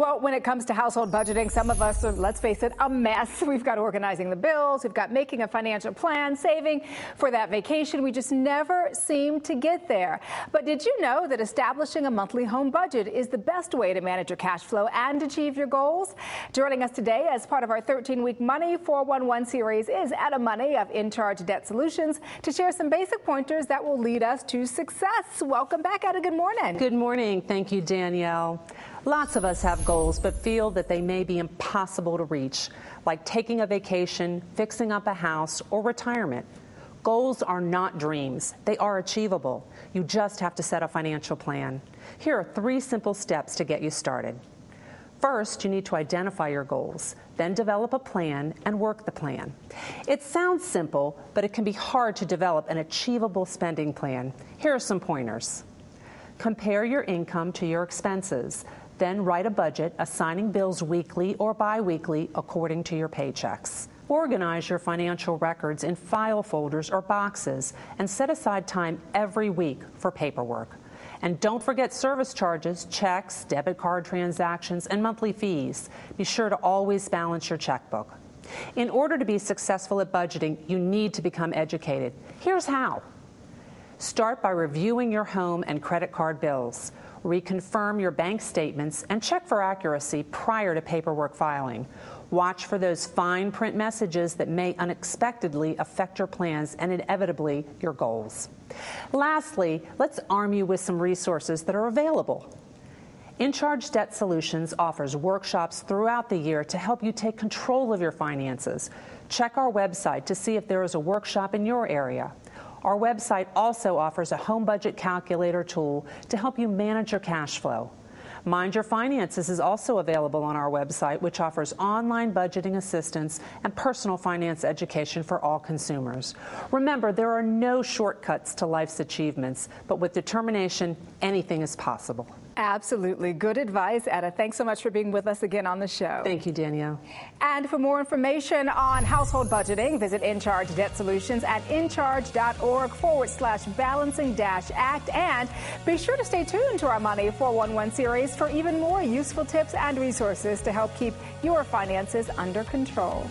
Well, when it comes to household budgeting, some of us are, let's face it, a mess. We've got organizing the bills. We've got making a financial plan, saving for that vacation. We just never seem to get there. But did you know that establishing a monthly home budget is the best way to manage your cash flow and achieve your goals? Joining us today as part of our 13-week Money 411 series is Etta Money of InCharge Debt Solutions to share some basic pointers that will lead us to success. Welcome back, Etta. Good morning. Good morning. Thank you, Danielle. Lots of us have goals, but feel that they may be impossible to reach, like taking a vacation, fixing up a house, or retirement. Goals are not dreams. They are achievable. You just have to set a financial plan. Here are 3 simple steps to get you started. First, you need to identify your goals, then develop a plan and work the plan. It sounds simple, but it can be hard to develop an achievable spending plan. Here are some pointers. Compare your income to your expenses, then write a budget assigning bills weekly or biweekly according to your paychecks. Organize your financial records in file folders or boxes and set aside time every week for paperwork. And don't forget service charges, checks, debit card transactions, and monthly fees. Be sure to always balance your checkbook. In order to be successful at budgeting, you need to become educated. Here's how. Start by reviewing your home and credit card bills. Reconfirm your bank statements and check for accuracy prior to paperwork filing. Watch for those fine print messages that may unexpectedly affect your plans and inevitably your goals. Lastly, let's arm you with some resources that are available. InCharge Debt Solutions offers workshops throughout the year to help you take control of your finances. Check our website to see if there is a workshop in your area. Our website also offers a home budget calculator tool to help you manage your cash flow. Mind Your Finances is also available on our website, which offers online budgeting assistance and personal finance education for all consumers. Remember, there are no shortcuts to life's achievements, but with determination, anything is possible. Absolutely. Good advice, Etta. Thanks so much for being with us again on the show. Thank you, Danielle. And for more information on household budgeting, visit InCharge Debt Solutions at incharge.org/balancing-act. And be sure to stay tuned to our Money 411 series for even more useful tips and resources to help keep your finances under control.